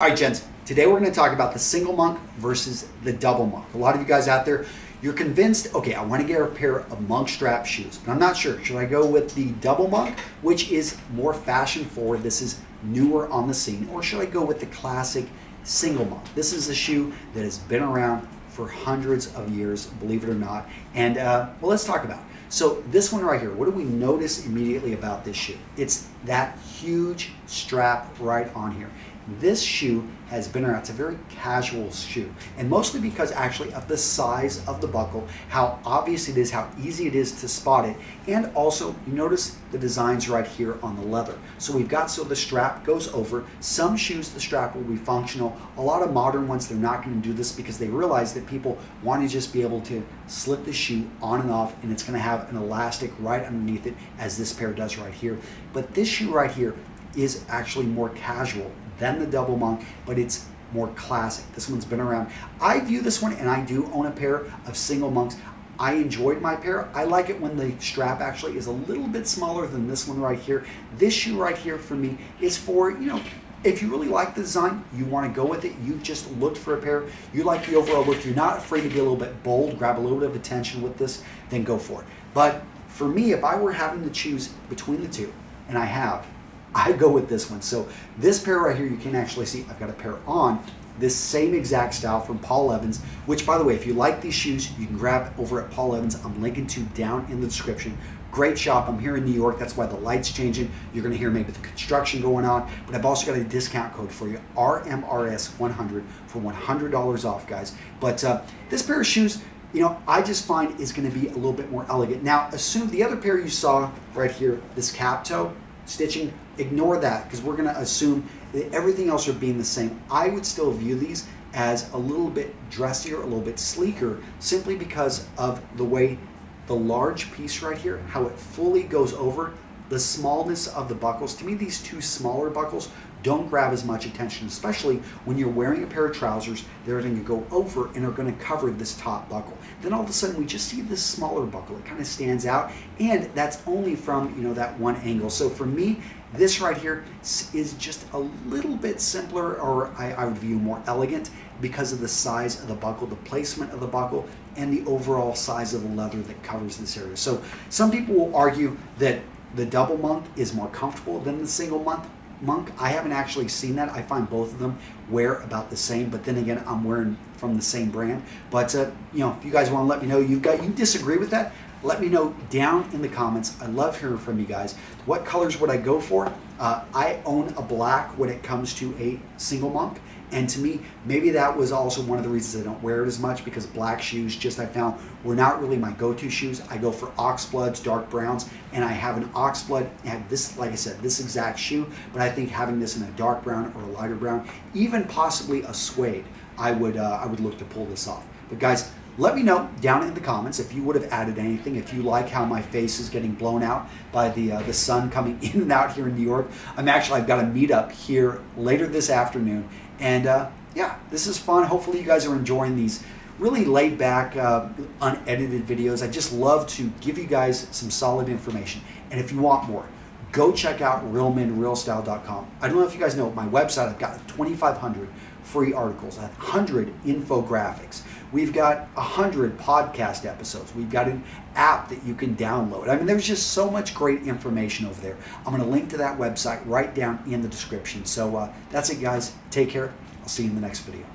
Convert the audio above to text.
All right, gents, today we're going to talk about the single monk versus the double monk. A lot of you guys out there, you're convinced, okay, I want to get a pair of monk strap shoes, but I'm not sure. Should I go with the double monk, which is more fashion forward? This is newer on the scene. Or should I go with the classic single monk? This is a shoe that has been around for hundreds of years, believe it or not. And well, let's talk about it. So this one right here, what do we notice immediately about this shoe? It's that huge strap right on here. This shoe has been around. It's a very casual shoe, and mostly because actually of the size of the buckle, how obvious it is, how easy it is to spot it, and also you notice the designs right here on the leather. So we've got, so the strap goes over. Some shoes the strap will be functional. A lot of modern ones, they're not going to do this because they realize that people want to just be able to slip the shoe on and off, and it's going to have an elastic right underneath it, as this pair does right here. But this shoe right here is actually more casual than the double monk, but it's more classic. This one's been around. I view this one, and I do own a pair of single monks. I enjoyed my pair. I like it when the strap actually is a little bit smaller than this one right here. This shoe right here for me is for, you know, if you really like the design, you want to go with it, you've just looked for a pair, you like the overall look, you're not afraid to be a little bit bold, grab a little bit of attention with this, then go for it. But for me, if I were having to choose between the two, and I have, I go with this one. So this pair right here, you can actually see I've got a pair on, this same exact style from Paul Evans, which, by the way, if you like these shoes, you can grab over at Paul Evans. I'm linking to down in the description. Great shop. I'm here in New York. That's why the light's changing. You're going to hear maybe the construction going on, but I've also got a discount code for you, RMRS100, for $100 off, guys. But this pair of shoes, you know, I just find is going to be a little bit more elegant. Now, assume the other pair you saw right here, this cap toe stitching, ignore that, because we're going to assume that everything else are being the same. I would still view these as a little bit dressier, a little bit sleeker, simply because of the way the large piece right here, how it fully goes over, the smallness of the buckles. To me, these two smaller buckles don't grab as much attention, especially when you're wearing a pair of trousers that are going to go over and are going to cover this top buckle. Then all of a sudden we just see this smaller buckle. It kind of stands out, and that's only from, you know, that one angle. So for me, this right here is just a little bit simpler, or I would view more elegant, because of the size of the buckle, the placement of the buckle, and the overall size of the leather that covers this area. So some people will argue that the double monk is more comfortable than the single monk. I haven't actually seen that. I find both of them wear about the same, but then again, I'm wearing from the same brand. But you know, if you guys want to let me know, you disagree with that, let me know down in the comments. I love hearing from you guys. What colors would I go for? I own a black when it comes to a single monk, and to me, maybe that was also one of the reasons I don't wear it as much, because black shoes, just I found, were not really my go-to shoes. I go for oxbloods, dark browns, and I have an oxblood, I have this, like I said, this exact shoe, but I think having this in a dark brown or a lighter brown, even possibly a suede, I would look to pull this off. But guys, let me know down in the comments if you would have added anything, if you like how my face is getting blown out by the sun coming in and out here in New York. I've got a meetup here later this afternoon, and yeah, this is fun. Hopefully you guys are enjoying these really laid back, unedited videos. I just love to give you guys some solid information, and if you want more, go check out RealMenRealStyle.com. I don't know if you guys know, my website, I've got 2,500 free articles, 100 infographics. We've got 100 podcast episodes. We've got an app that you can download. I mean, there's just so much great information over there. I'm going to link to that website right down in the description. So that's it, guys. Take care. I'll see you in the next video.